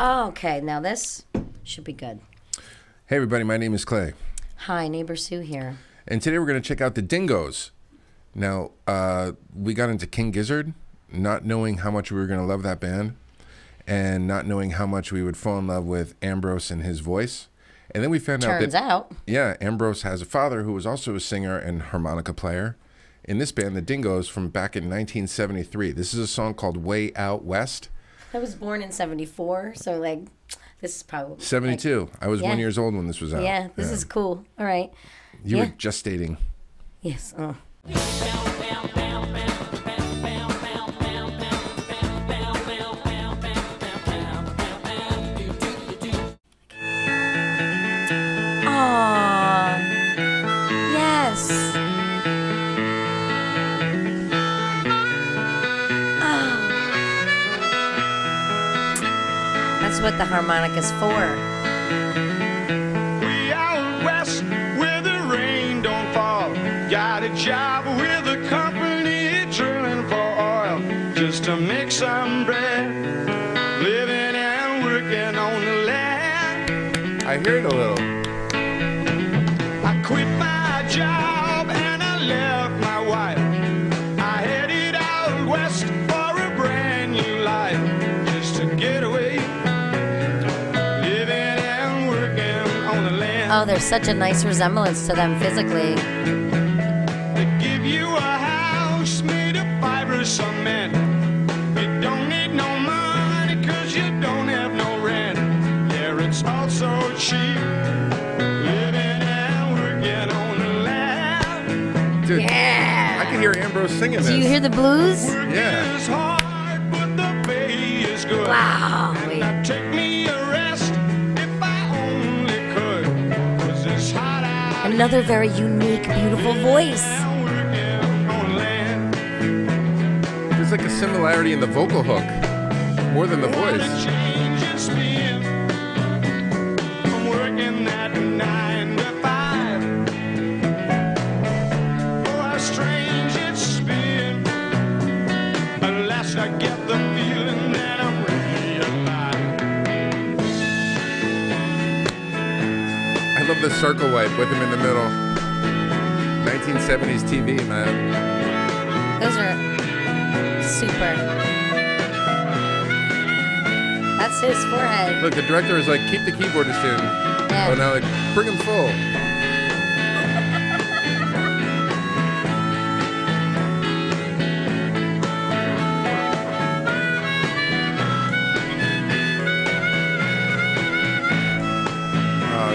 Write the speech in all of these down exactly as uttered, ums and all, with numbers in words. Oh, okay, now this should be good. Hey everybody, my name is Clay. Hi, neighbor Sue here. And today we're going to check out The Dingoes. Now, uh, we got into King Gizzard, not knowing how much we were going to love that band, and not knowing how much we would fall in love with Ambrose and his voice. And then we found out that... Turns out. Yeah, Ambrose has a father who was also a singer and harmonica player in this band, The Dingoes, from back in nineteen seventy-three. This is a song called Way Out West. I was born in seventy-four, so like, this is probably... seventy-two. Like, I was yeah. one years old when this was out. Yeah, this yeah. is cool. All right. You yeah. were just dating. Yes. Oh. What the harmonica's for. We out west where the rain don't fall. Got a job with a company drilling for oil just to make some bread. Living and working on the land. I hear it a little. I quit my job and I left my wife. I headed out west for a brand new life just to get away. Oh, there's such a nice resemblance to them physically. They give you a house made of fiber cement. You don't need no money because you don't have no rent. There it's all so cheap. Living and working on the land. Dude, yeah. I can hear Ambrose singing this. Do you hear the blues? Work yeah. is hard, but the pay is good. Wow. And I take me a rest. Another very unique, beautiful voice. There's like a similarity in the vocal hook, more than the voice. I'm working at nine to five. Oh, how strange it's been. Unless I get the feeling that I'm love the circle wipe with him in the middle. nineteen seventies T V, man. Those are super. That's his forehead. Look, the director is like, keep the keyboardist in. Yeah. Oh, now like, bring him full.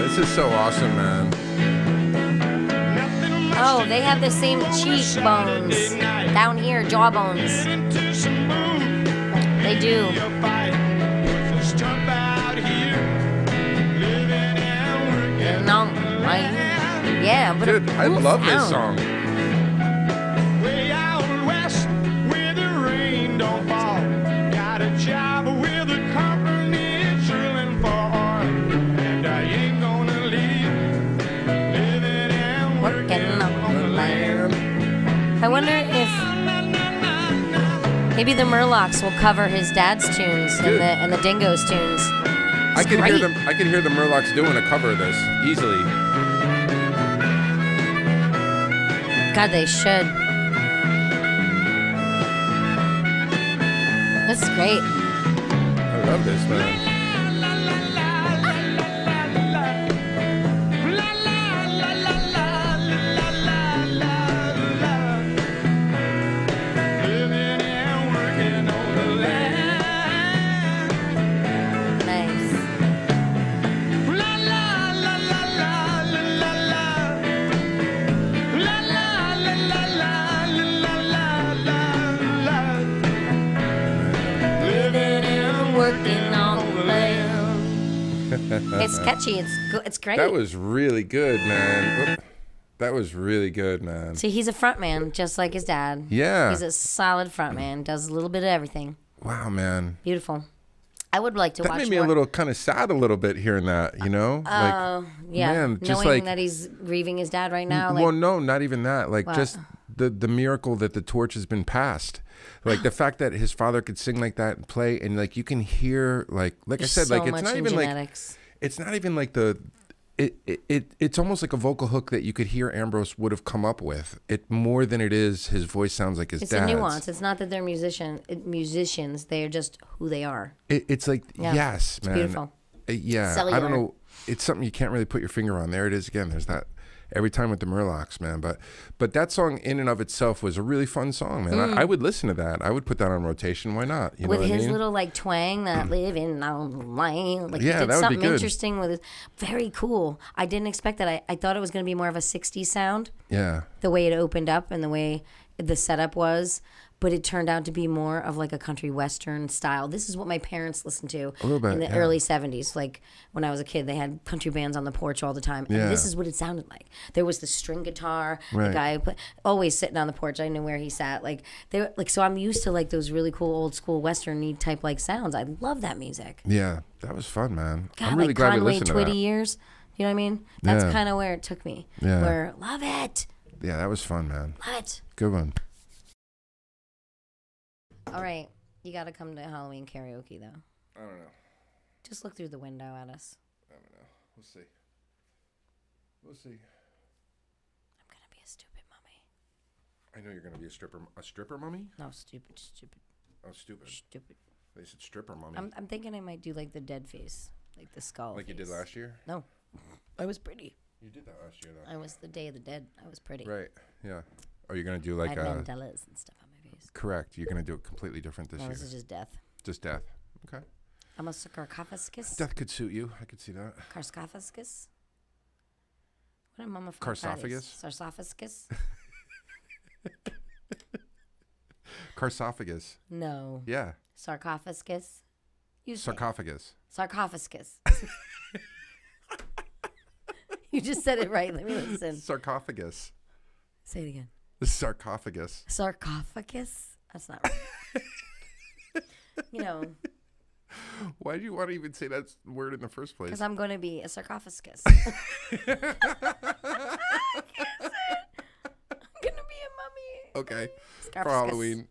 This is so awesome, man. Oh, they have the same cheekbones down here, jawbones. They do. No, right? Yeah, but dude, I love this song. Way out west, where the rain don't fall. Got a job with a company drilling for oil, and I ain't gonna. I wonder if maybe the Murlocs will cover his dad's tunes and the, and the Dingoes tunes. It's I can hear them. I can hear the Murlocs doing a cover of this easily. God, they should. This is great. I love this, man. It's catchy. It's it's great. That was really good, man. That was really good, man. See, he's a front man, just like his dad. Yeah. He's a solid front man. Does a little bit of everything. Wow, man. Beautiful. I would like to that watch That made me more. a little kind of sad a little bit hearing that, you know? Oh, uh, like, yeah. Man, just knowing like, that he's grieving his dad right now. Like, well, no, not even that. Like, what? just the the miracle that the torch has been passed. Like the fact that his father could sing like that and play, and like you can hear, like like There's I said, so like it's not even genetics. like it's not even like the it, it it it's almost like a vocal hook that you could hear Ambrose would have come up with. It more than it is his voice sounds like his dad's. It's a nuance. It's not that they're musician musicians. They are just who they are. It, it's like yeah. yes, it's man. Beautiful. Yeah, Cellular. I don't know. It's something you can't really put your finger on. There it is again. There's that. Every time with the Murlocs, man. But but that song in and of itself was a really fun song, man. Mm. I, I would listen to that. I would put that on rotation. Why not? You with know his I mean? little like twang that living on life. Like yeah, he did that something interesting with it. Very cool. I didn't expect that. I, I thought it was going to be more of a sixties sound. Yeah. The way it opened up and the way the setup was. But it turned out to be more of like a country western style. This is what my parents listened to a little bit, in the yeah. early seventies. Like when I was a kid, they had country bands on the porch all the time. And yeah. this is what it sounded like. There was the string guitar, right. the guy put, always sitting on the porch. I knew where he sat. Like they like so I'm used to like those really cool old school western-y type like sounds. I love that music. Yeah, that was fun, man. God, I'm really like glad Conway we listened Twitty to that. years. You know what I mean? That's yeah. kind of where it took me. Yeah. Where love it. Yeah, that was fun, man. Love it. Good one. All right, you got to come to Halloween karaoke, though. I don't know. Just look through the window at us. I don't know. We'll see. We'll see. I'm going to be a stupid mummy. I know you're going to be a stripper a stripper mummy? No, stupid, stupid. Oh, stupid. Stupid. They said stripper mummy. I'm, I'm thinking I might do, like, the dead face, like the skull Like face. You did last year? No. I was pretty. You did that last year, though. I was the Day of the Dead. I was pretty. Right, yeah. Are you going to do, like, I had a... Mandelas and stuff on my face. Correct. You're going to do it completely different this no, year. This is just death. Just death. Okay. I'm a sarcophagus. Death could suit you. I could see that. Sarcophagus. What a mama. Sarcophagus. Sarcophagus. Sarcophagus. No. Yeah. Sarcophagus. You sarcophagus. Sarcophagus. You just said it right. Let me listen. Sarcophagus. Say it again. Sarcophagus. Sarcophagus? That's not right. You know. Why do you want to even say that word in the first place? Because I'm going to be a sarcophagus. I can't say it. I'm going to be a mummy. Okay. For Halloween.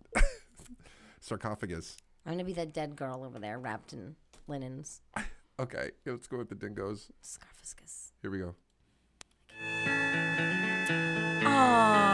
Sarcophagus. I'm going to be that dead girl over there wrapped in linens. Okay. Yeah, let's go with the Dingoes. Sarcophagus. Here we go. Aww.